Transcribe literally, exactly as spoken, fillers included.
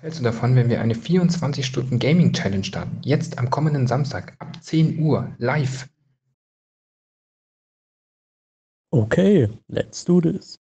Was hältst du davon, wenn wir eine vierundzwanzig-Stunden-Gaming-Challenge starten? Jetzt am kommenden Samstag ab zehn Uhr live. Okay, let's do this.